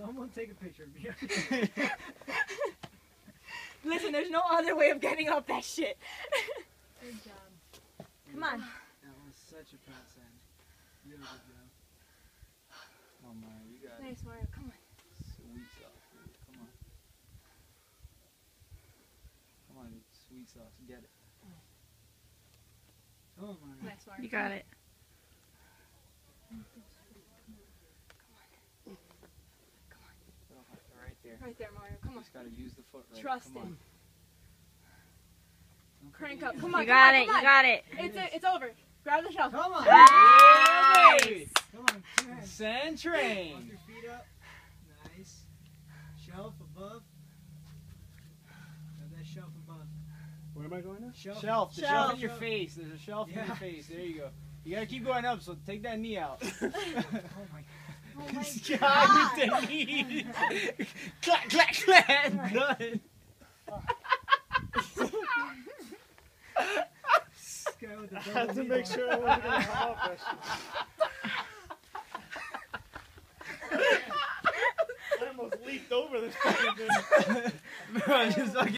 Someone take a picture of me. Listen, there's no other way of getting off that shit. Good job. Come on. That was such a pass end. You did a good job. Oh, Mario, you got it. Nice, Mario. Come on. Sweet sauce, dude. Come on. Come on, dude. Sweet sauce. Get it. Come on, Mario. Nice, Mario. You got it. Right there, Mario. Come on. Just gotta use the foot. Right. Trust it. Crank up. Come on. You got it. You got it. It's over. Grab the shelf. Come on. Nice. Come on. Two hands. Send train. Walk your feet up. Nice. Shelf above. Grab that shelf above. Where am I going now? Shelf. Shelf. The shelf in your face. There's a shelf in your face. There you go. You gotta keep going up. So take that knee out. Oh my God. Oh my God, with the knee. Clack, clack, clack. Done. I had to make sure I wasn't going to hop that shit. I almost leaped over this fucking thing.